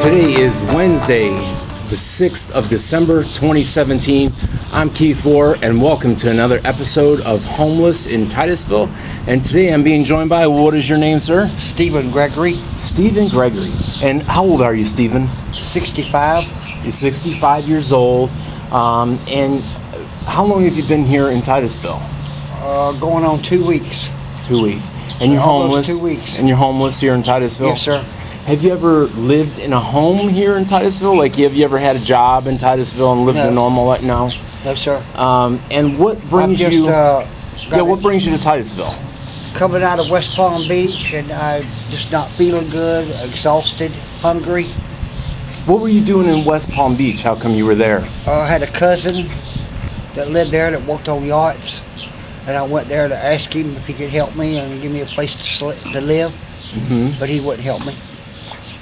Today is Wednesday, the 6th of December, 2017. I'm Keith Wohr, and welcome to another episode of Homeless in Titusville. And today I'm being joined by, what is your name, sir? Steven Gregory. Steven Gregory. And how old are you, Steven? 65. You're 65 years old. And how long have you been here in Titusville? Going on 2 weeks. 2 weeks. And you're homeless? Almost 2 weeks. And you're homeless here in Titusville? Yes, sir. Have you ever lived in a home here in Titusville? Like, have you ever had a job in Titusville and lived a normal life? No? No, sir. And what brings you... what brings you to Titusville? Coming out of West Palm Beach, and I'm just not feeling good, exhausted, hungry. What were you doing in West Palm Beach? How come you were there? I had a cousin that lived there that worked on yachts, and I went there to ask him if he could help me and give me a place to live, but he wouldn't help me.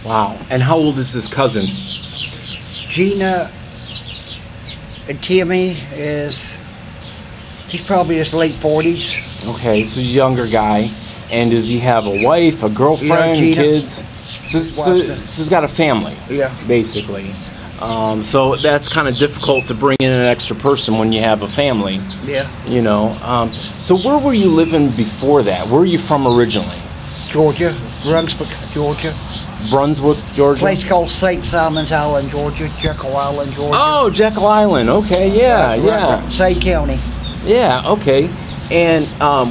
Wow. And how old is this cousin? Gina and Kimmy he's probably his late 40s. Okay, so he's a younger guy. And does he have a wife, a girlfriend, kids? So he's got a family, basically. So that's kind of difficult to bring in an extra person when you have a family. Yeah. You know. So where were you living before that? Where are you from originally? Georgia, Brunswick, Georgia. Brunswick, Georgia? A place called Saint Simon's Island, Georgia, Jekyll Island, Georgia. Oh, Jekyll Island. Okay, yeah, yeah. Say County. Yeah, okay. And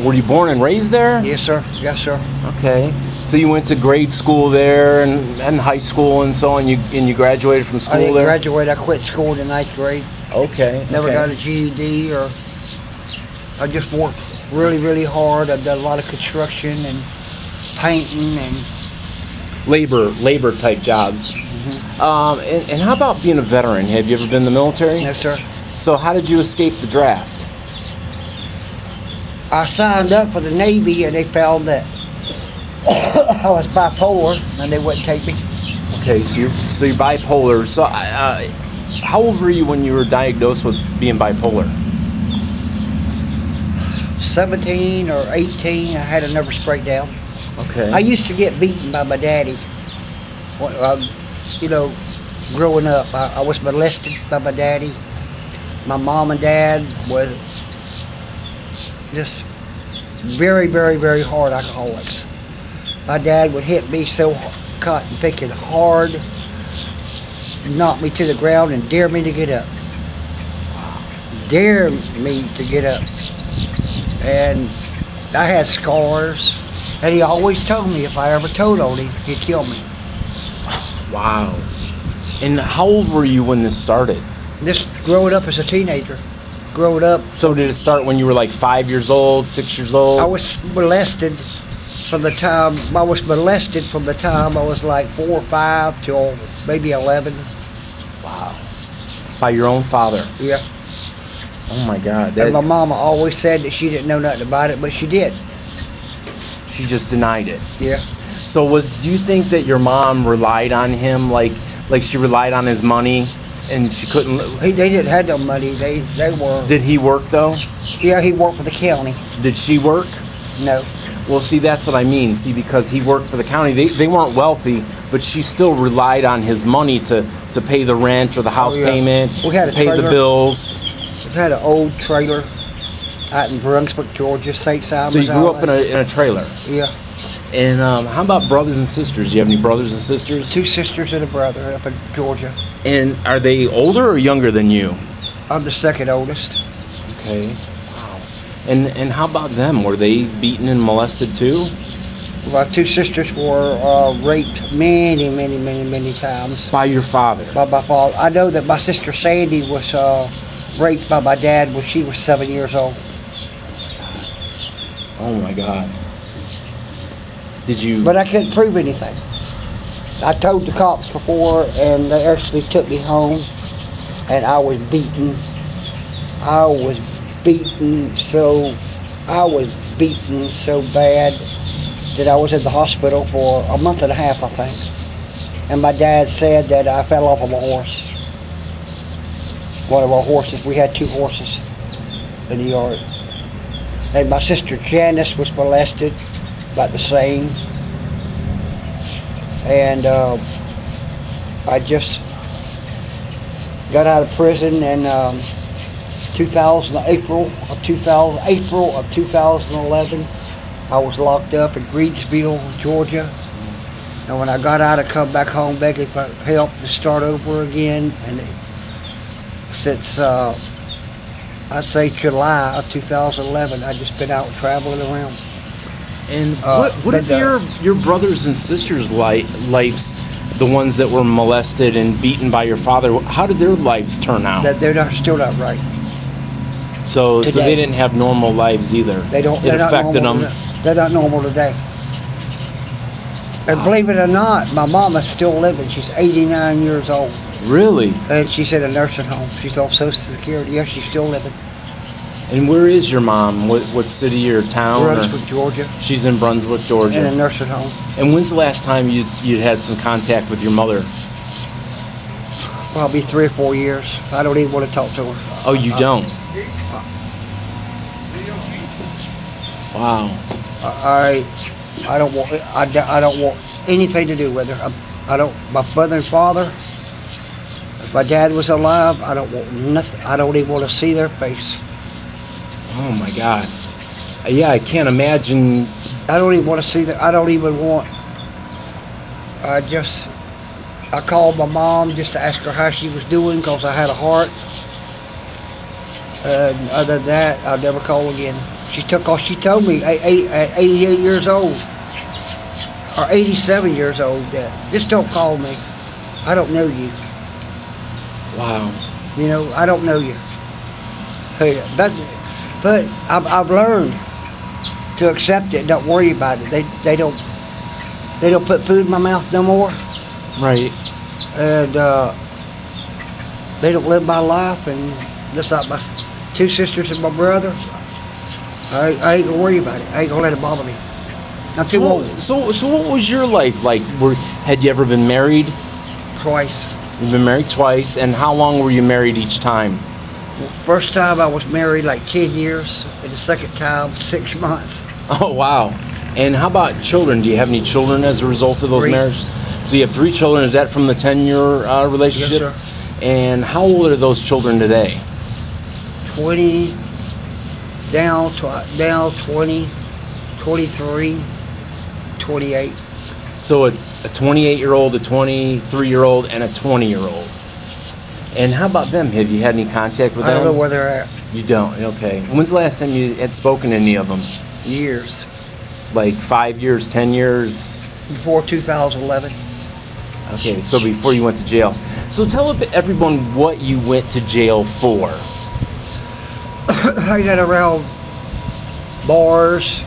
were you born and raised there? Yes, sir. Yes, sir. Okay. So you went to grade school there and high school and so on. You graduated from school there? I didn't graduate. I quit school in 9th grade. Okay. Never got a GED or... I just worked really, really hard. I've done a lot of construction and painting and... labor type jobs. And how about being a veteran? Have you ever been in the military? No, sir. So how did you escape the draft? I signed up for the Navy, and they found that I was bipolar, and they wouldn't take me. Okay, so you're bipolar. So how old were you when you were diagnosed with being bipolar? 17 or 18, I had a nervous breakdown. Okay. I used to get beaten by my daddy. When growing up, I was molested by my daddy. My mom and dad was just very, very, very hard alcoholics. My dad would hit me so cotton picking hard, knock me to the ground, and dare me to get up. Dare me to get up. And I had scars. And he always told me if I ever told on him, he'd kill me. Wow. And how old were you when this started? This, growing up as a teenager. Growing up. So did it start when you were like 5 years old, 6 years old? I was molested from the time, I was like 4 or 5 till maybe 11. Wow. By your own father? Yeah. Oh my God. And my mama always said that she didn't know nothing about it, but she did. She just denied it. Yeah. So do you think that your mom relied on him, like she relied on his money, and she couldn't? They didn't have no money. They were. Did he work though? Yeah, he worked for the county. Did she work? No. Well, see, that's what I mean. See, because he worked for the county, they weren't wealthy, but she still relied on his money to pay the rent or the house payment. We had a trailer. Pay the bills. We had an old trailer. Out in Brunswick, Georgia, St. Simon's Island. So you grew up in a trailer? Yeah. And how about brothers and sisters? Do you have any brothers and sisters? 2 sisters and a brother up in Georgia. And are they older or younger than you? I'm the second oldest. Okay. Wow. And how about them? Were they beaten and molested too? My 2 sisters were raped many, many, many, many times. By your father? By my father. I know that my sister Sandy was raped by my dad when she was 7 years old. Oh my God. Did you... But I couldn't prove anything. I told the cops before, and they actually took me home, and I was beaten. I was beaten so bad that I was in the hospital for a month and a half, I think. And my dad said that I fell off of my horse. One of our horses. We had 2 horses in the yard. And my sister Janice was molested, about the same. And I just got out of prison in April of 2011. I was locked up in Greensville, Georgia. And when I got out, I come back home begging for help to start over again. And since I'd say July of 2011, I just been out traveling around. And what have your brothers and sisters' lives, the ones that were molested and beaten by your father, how did their lives turn out? That they're not still not right. So they didn't have normal lives either. They don't. It affected them. They're not normal today. And believe it or not, my mama's still living. She's 89 years old. Really? And she's in a nursing home. She's on Social Security. Yes, she's still living. And where is your mom? What city or town? Brunswick, Georgia. She's in Brunswick, Georgia. In a nursing home. And when's the last time you had some contact with your mother? Probably 3 or 4 years. I don't even want to talk to her. Oh, you don't? Wow. I don't want anything to do with her. My mother and father, if my dad was alive, I don't want nothing. I don't even want to see their face. Oh my God. Yeah, I can't imagine. I don't even want to see that. I called my mom just to ask her how she was doing because I had a heart. And other than that, I'll never call again. She took off. She told me at 88 years old or 87 years old that just don't call me. I don't know you. Wow. You know, I don't know you. But I've learned to accept it. Don't worry about it. They don't put food in my mouth no more. Right. And they don't live my life. And just like my two sisters and my brother, I ain't gonna worry about it. I ain't gonna let it bother me. I'm too old. So what was your life like? Had you ever been married? Twice. You've been married twice, and how long were you married each time? First time I was married like 10 years, and the second time 6 months. Oh, wow. And how about children? Do you have any children as a result of those marriages? So you have 3 children. Is that from the 10-year relationship? Yes, sir. And how old are those children today? 20, down 20, 23, 28. So a 28-year-old, a 23-year-old, and a 20-year-old. And how about them? Have you had any contact with them? I don't know where they're at. You don't? Okay. When's the last time you had spoken to any of them? Years. Like 5 years, 10 years? Before 2011. Okay, so before you went to jail. So tell everyone what you went to jail for. I got around bars.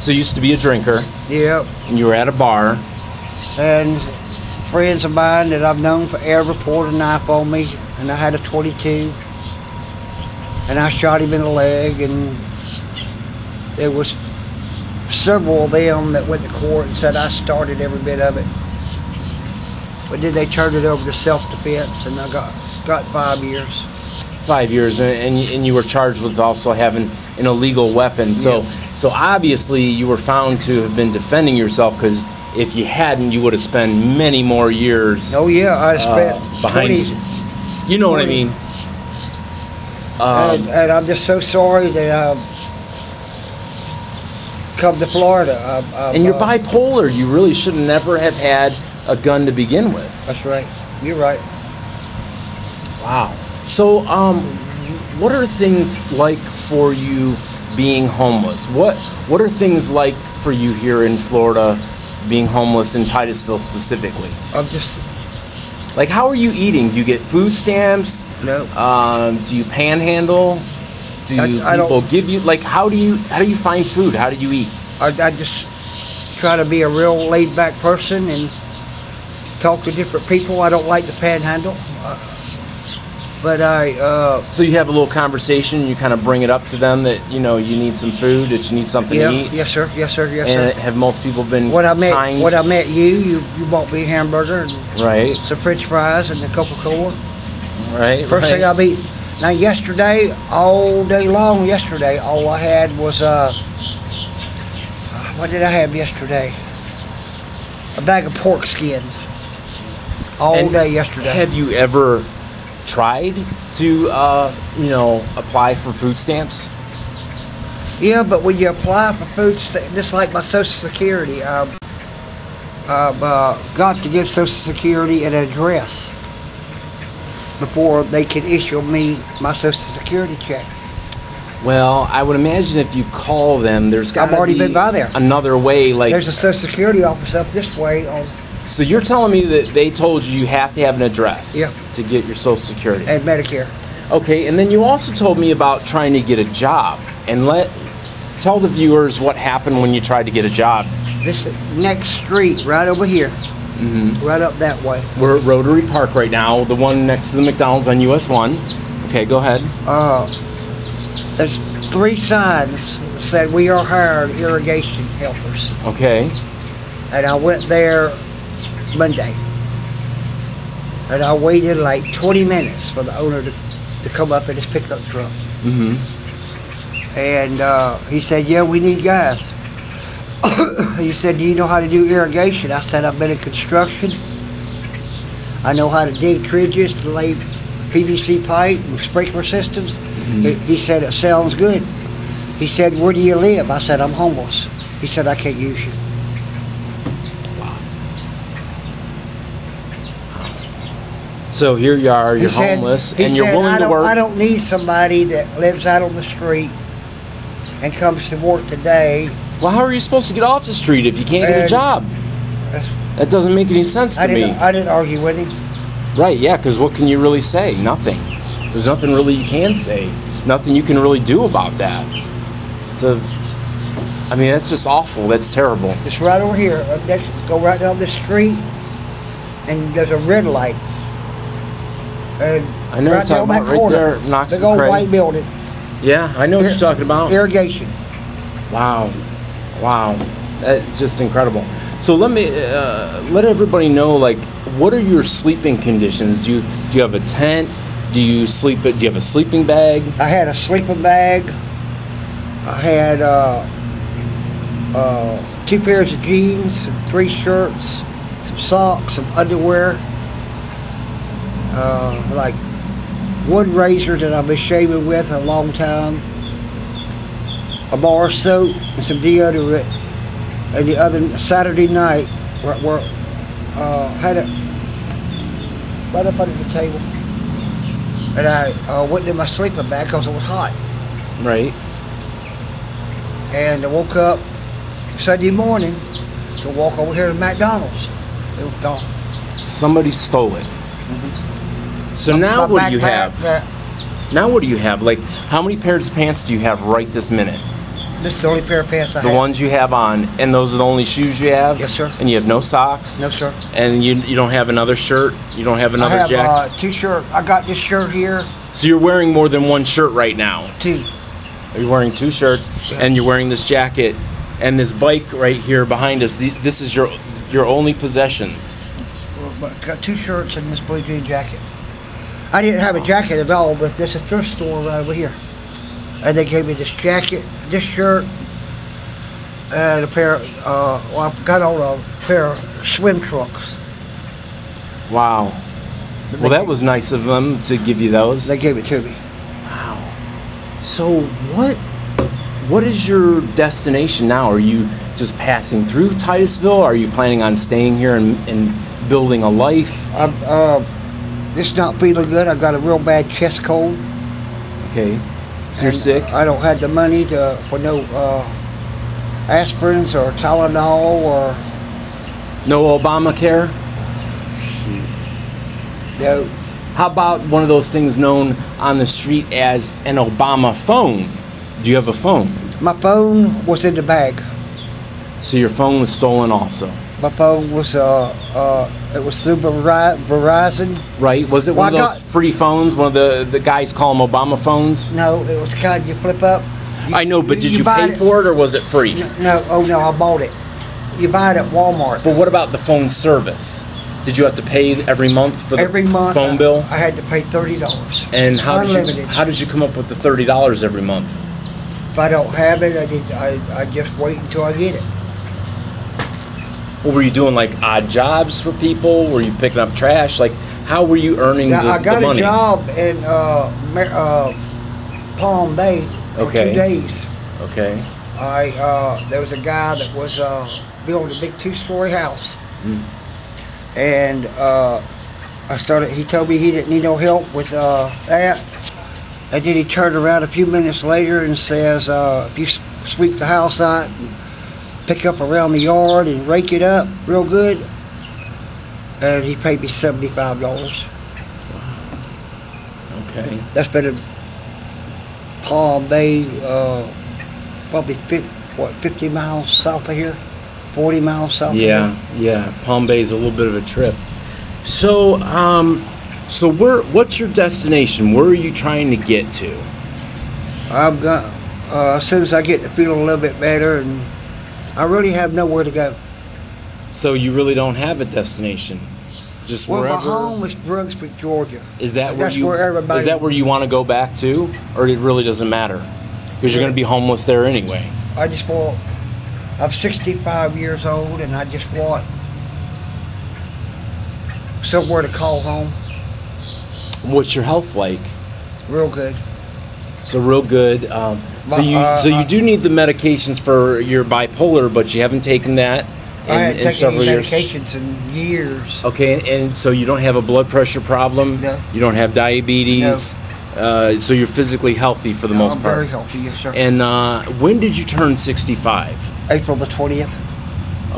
So you used to be a drinker. Yep. And you were at a bar. And friends of mine that I've known forever poured a knife on me, and I had a .22, and I shot him in the leg, and there was several of them that went to court and said I started every bit of it. But then they turned it over to self-defense, and I got 5 years. 5 years, and you were charged with also having an illegal weapon. So, yes. So obviously you were found to have been defending yourself, because if you hadn't, you would have spent many more years. Oh yeah, I spent behind 20, you know 20. What I mean. And I'm just so sorry that I've come to Florida. And you're bipolar. You really should never have had a gun to begin with. That's right. You're right. Wow. So, what are things like for you being homeless? What are things like for you here in Florida? Being homeless in Titusville specifically. I'm just like, how are you eating? Do you get food stamps? No. Do you panhandle? How do you find food? How do you eat? I just try to be a real laid back person and talk to different people. I don't like to panhandle, but I. So you have a little conversation. You kind of bring it up to them that you know you need some food, that you need something to eat. Yes, sir. Yes, sir. Yes, sir. And have most people been kind? When I met you bought me a hamburger, and some French fries, and a Coca-Cola. Right. First thing I've eaten. Now yesterday, all day long, all I had was what did I have yesterday? A bag of pork skins. all day yesterday. Have you ever tried to, apply for food stamps? Yeah, but when you apply for food stamps, just like my Social Security, I've got to give Social Security an address before they can issue me my Social Security check. Well, I would imagine if you call them, there's got to be another way. Like, there's a Social Security office up this way. So you're telling me that they told you you have to have an address to get your Social Security. And Medicare. Okay, and then you also told me about trying to get a job. And tell the viewers what happened when you tried to get a job. This next street right over here. Mm-hmm. Right up that way. We're at Rotary Park right now, the one next to the McDonald's on US 1. Okay, go ahead. There's three signs that said we are hired irrigation helpers. Okay. And I went there Monday. And I waited like 20 minutes for the owner to come up in his pickup truck. Mm-hmm. And he said, yeah, we need guys. He said, do you know how to do irrigation? I said, I've been in construction. I know how to dig trenches, to lay PVC pipe and sprinkler systems. Mm-hmm. He said, it sounds good. He said, where do you live? I said, I'm homeless. He said, I can't use you. Wow. So here you are, you're homeless, and you're willing to work. I don't need somebody that lives out on the street and comes to work today. Well, how are you supposed to get off the street if you can't get a job? That doesn't make any sense to me. I didn't argue with him. Right, yeah, because what can you really say? Nothing. There's nothing really you can say. Nothing you can really do about that. So, I mean, that's just awful. That's terrible. It's right over here. Next, go right down this street, and there's a red light. And I know right down that corner, right there, big old white building. Yeah, I know what you're talking about. Irrigation. Wow. Wow, that's just incredible. So let me let everybody know, like, what are your sleeping conditions? Do you have a tent? Do you have a sleeping bag? I had a sleeping bag. I had 2 pairs of jeans, 3 shirts, some socks, some underwear, like one razor that I've been shaving with a long time, a bar of soap and some deodorant. And the other Saturday night, had it right up under the table. And I went in my sleeping bag because it was hot. Right. And I woke up Sunday morning to walk over here to McDonald's. It was gone. Somebody stole it. Mm-hmm. So now what do you have? Now what do you have? Like, how many pairs of pants do you have right this minute? This is the only pair of pants I have. The ones you have on, and those are the only shoes you have? Yes, sir. And you have no socks? No, sir. And you don't have another shirt? You don't have another jacket? I have a t-shirt. I got this shirt here. So you're wearing more than one shirt right now? 2. You're wearing 2 shirts, and you're wearing this jacket, and this bike right here behind us. This is your only possessions. Well, I got 2 shirts and this blue jean jacket. I didn't have a jacket at all, but there's a thrift store right over here. And they gave me this jacket, this shirt, and a pair of, well, I got on a pair of swim trunks. Wow. Well, that was nice of them to give you those. They gave it to me. Wow. So what is your destination now? Are you just passing through Titusville? Are you planning on staying here and building a life? It's not feeling good. I've got a real bad chest cold. Okay. So you're sick? I don't have the money for no aspirins or Tylenol or... No Obamacare? No. How about one of those things known on the street as an Obama phone? Do you have a phone? My phone was in the bag. So your phone was stolen also? My phone was, it was through Verizon. Right. Was it one of those free phones? One of the guys call them Obama phones? No, it was kind you flip up. I know, but did you pay for it or was it free? No, oh no, I bought it. You buy it at Walmart. But what about the phone service? Did you have to pay every month for the phone bill? I had to pay $30. And how did you come up with the $30 every month? If I don't have it, I just wait until I get it. Or were you doing like odd jobs for people? Were you picking up trash? Like, how were you earning the money? I got a job in Palm Bay for 2 days. Okay. There was a guy that was building a big 2-story house. Mm. And he told me he didn't need no help with that. And then he turned around a few minutes later and says, if you sweep the house out, pick up around the yard and rake it up real good. And he paid me $75. Okay. That's been in Palm Bay, probably 50 miles south of here, 40 miles south of here. Yeah, Palm Bay's a little bit of a trip. So, what's your destination? Where are you trying to get to? I've got, as soon as I get to feel a little bit better, and I really have nowhere to go. So you really don't have a destination, just wherever. Well, my home is Brunswick, Georgia. Is that where you want to go back to, or it really doesn't matter because you're going to be homeless there anyway? I just want. I'm 65 years old, and I just want somewhere to call home. What's your health like? Real good. So real good. So you do need the medications for your bipolar, but you haven't taken that in years. Okay, and so you don't have a blood pressure problem? No. You don't have diabetes? No. So you're physically healthy for the most part? I'm very healthy, yes, sir. And when did you turn 65? April the 20th.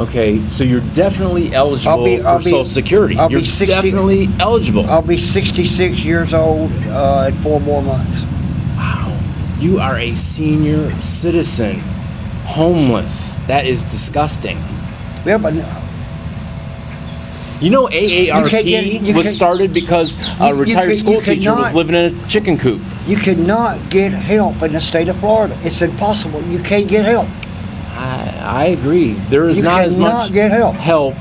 Okay, so you're definitely eligible for Social Security. You're definitely eligible. I'll be 66 years old in 4 more months. Wow. You are a senior citizen, homeless. That is disgusting. Yeah, but you know, AARP was started because a retired school teacher was living in a chicken coop. You cannot get help in the state of Florida. It's impossible. You can't get help. I agree. There is not as much help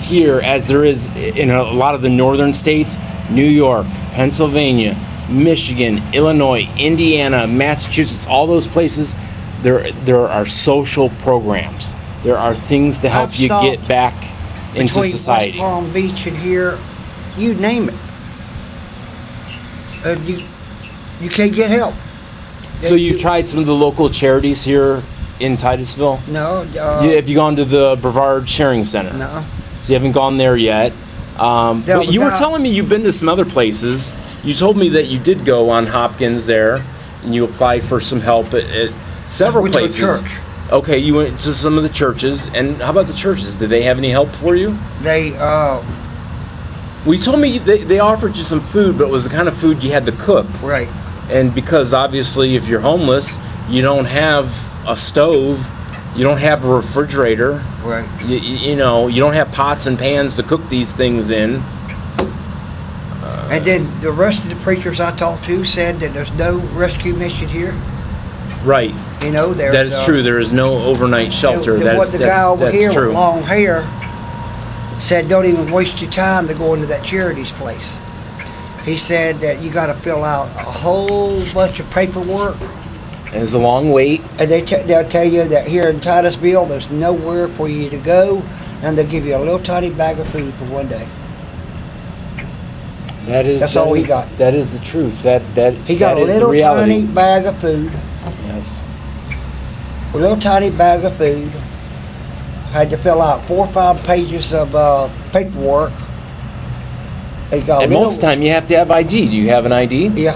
here as there is in a lot of the northern states. New York, Pennsylvania, Michigan, Illinois, Indiana, Massachusetts, all those places, there are social programs. There are things to help you get back into society. Between West Palm Beach and here, you name it. You can't get help. So you've tried some of the local charities here in Titusville? No. Have you gone to the Brevard Sharing Center? No. So you haven't gone there yet. But you were telling me you've been to some other places. You told me that you did go on Hopkins there, and you applied for some help at several places. To a church. Okay, you went to some of the churches. And how about the churches? Did they have any help for you? They, well, you told me they offered you some food, but it was the kind of food you had to cook. Right. And because, obviously, if you're homeless, you don't have a stove, you don't have a refrigerator, right? You know, you don't have pots and pans to cook these things in. And then the rest of the preachers I talked to said that there's no rescue mission here. Right. You know, that is true. There is no overnight shelter. The guy over here with long hair said, "Don't even waste your time to go into that charities place." He said that you got to fill out a whole bunch of paperwork. It's a long wait. And they'll tell you that here in Titusville, there's nowhere for you to go, and they'll give you a little tiny bag of food for one day. That's all he got. That is the truth. He got a little tiny bag of food. Yes. A little tiny bag of food. Had to fill out 4 or 5 pages of paperwork. And most of the time, you have to have ID. Do you have an ID? Yeah.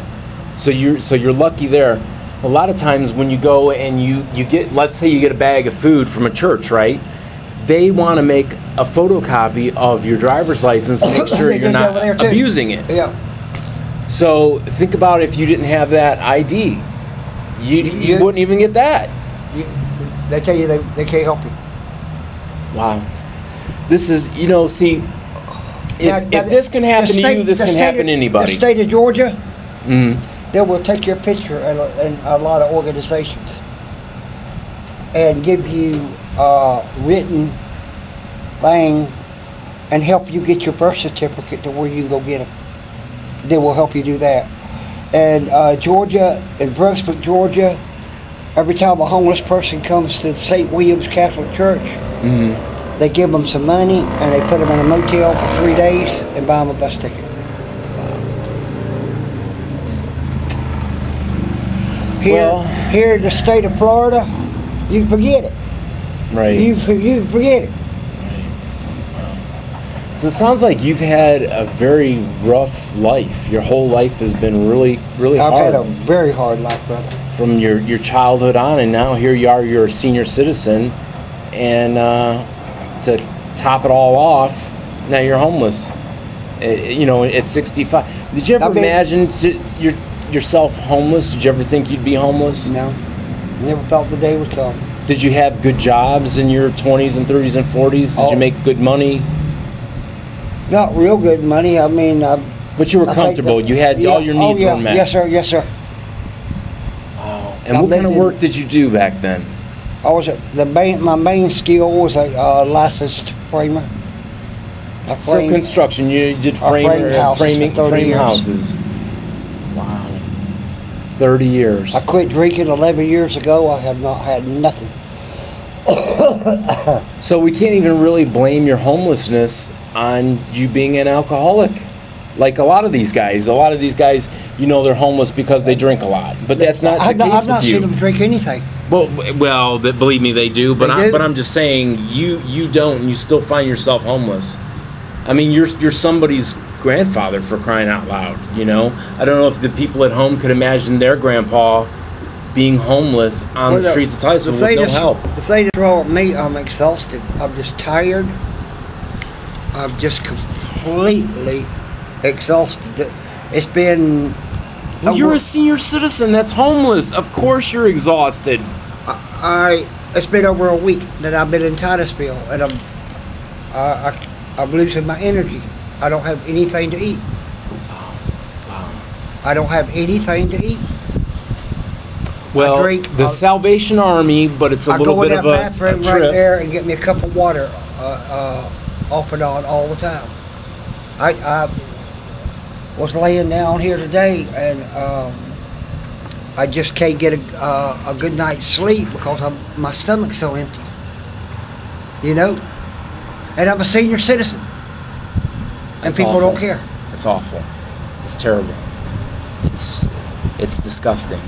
So you're lucky there. A lot of times when you go and you get, let's say you get a bag of food from a church, right? They want to make a photocopy of your driver's license to make sure you're not abusing it. Yeah. So think about if you didn't have that ID. You wouldn't even get that. They tell you they can't help you. Wow. This is, you know, see, if this can happen to you, this can happen to anybody. The state of Georgia. Mm-hmm. They will take your picture in a lot of organizations and give you written thing and help you get your birth certificate to where you can go get them. They will help you do that. And Georgia, in Brunswick, Georgia, every time a homeless person comes to St. William's Catholic Church, mm-hmm. They give them some money, and they put them in a motel for 3 days and buy them a bus ticket. Here in the state of Florida, you forget it. Right. You forget it. So it sounds like you've had a very rough life. Your whole life has been really, really hard. I've had a very hard life, brother. From your childhood on, and now here you are, you're a senior citizen, and to top it all off, now you're homeless. You know, at 65. Did you ever imagine yourself homeless? Did you ever think you'd be homeless? No. Never thought the day would come. Did you have good jobs in your 20s and 30s and 40s? Did you make good money? Not real good money. I mean, but you were comfortable. You had all your needs were met. Yes, sir. Yes, sir. Wow. And what kind of work did you do back then? I was my main skill was a licensed framer. So construction. You did framing houses. Wow. 30 years. I quit drinking 11 years ago. I have not had nothing. So we can't even really blame your homelessness on you being an alcoholic. Like a lot of these guys, you know, they're homeless because they drink a lot. But that's not the case with you. I've not seen them drink anything. Well, believe me, they do. But I'm just saying, you don't, and you still find yourself homeless. I mean, you're somebody's grandfather, for crying out loud. You know, I don't know if the people at home could imagine their grandpa being homeless on the streets of Titusville with no help. The thing that's wrong with me, I'm exhausted. I'm just tired. I'm just completely exhausted. It's been... Well, you're a senior citizen that's homeless. Of course you're exhausted. It's been over a week that I've been in Titusville, and I'm losing my energy. I don't have anything to eat. Wow. I don't have anything to eat. Well, the Salvation Army, but it's a little bit of a trip. I go in that bathroom right there and get me a cup of water off and on all the time. I was laying down here today, and I just can't get a good night's sleep because my stomach's so empty. You know? And I'm a senior citizen. And people don't care. It's awful. It's terrible. It's disgusting.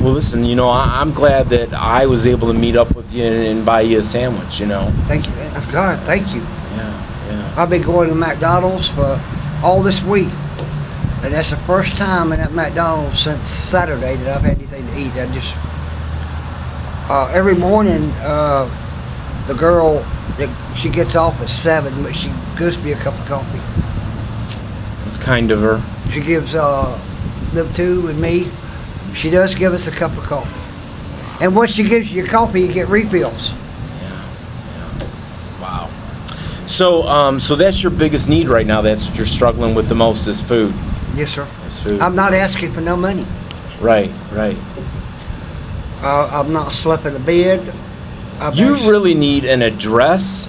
Well, listen, you know, I'm glad that I was able to meet up with you and buy you a sandwich, you know. Thank you. God, thank you. Yeah, yeah. I've been going to McDonald's for all this week, and that's the first time in that McDonald's since Saturday that I've had anything to eat. I just, every morning, the girl, she gets off at 7, but she gives me a cup of coffee. That's kind of her. She gives them two and me. She does give us a cup of coffee. And once she gives you your coffee, you get refills. Yeah. Wow. So that's your biggest need right now. That's what you're struggling with the most is food. Yes, sir. It's food. I'm not asking for no money. Right, right. I've not slept in a bed. You really need an address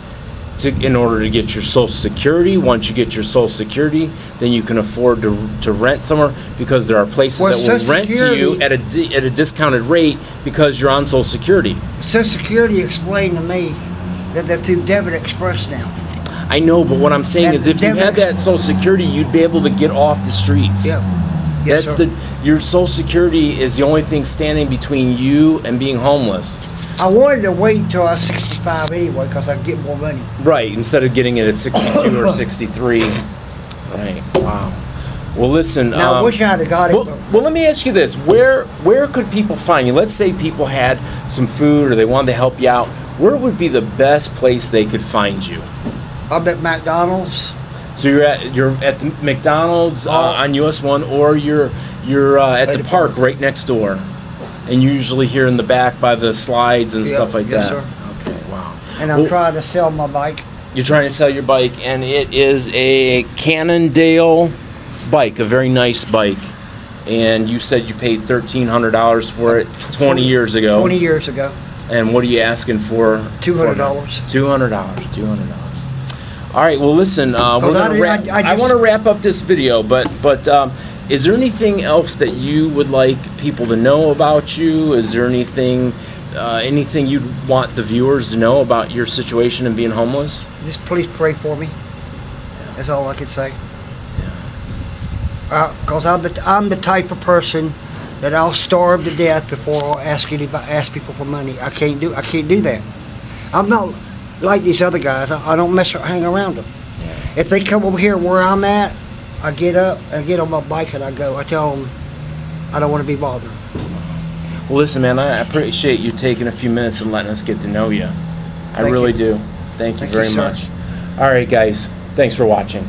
in order to get your Social Security. Once you get your Social Security, then you can afford to rent somewhere, because there are places that will rent to you at a discounted rate because you're on Social Security. Social Security explained to me that they're through Debit Express now. I know, but what I'm saying is if you had that Social Security, you'd be able to get off the streets. Yeah. Yes, sir. Your Social Security is the only thing standing between you and being homeless. I wanted to wait until I was 65 anyway, because I'd get more money. Right, instead of getting it at 62 or 63. Right, wow. Well, listen. Now, I wish I had got it. Well, let me ask you this. Where could people find you? Let's say people had some food or they wanted to help you out. Where would be the best place they could find you? I'm at McDonald's. So you're at the McDonald's on US 1, or you're at the park right next door. And usually here in the back by the slides and stuff like that. Yes, sir. Okay, wow. And I'm trying to sell my bike. You're trying to sell your bike, and it is a Cannondale bike, a very nice bike. And you said you paid $1,300 for it 20 years ago. 20 years ago. And what are you asking for? $200. $200. All right, well, listen, we're going to wrap. I want to wrap up this video, but is there anything else that you would like people to know about you? Is there anything anything you'd want the viewers to know about your situation and being homeless? Just please pray for me. Yeah. That's all I could say. Because yeah. I'm the type of person that I'll starve to death before I'll ask people for money. I can't do that. I'm not like these other guys. I don't mess or hang around them. Yeah. If they come over here where I'm at, I get up, I get on my bike, and I go. I tell them I don't want to be bothered. Well, listen, man, I appreciate you taking a few minutes and letting us get to know you. I really do. Thank you very much. All right, guys. Thanks for watching.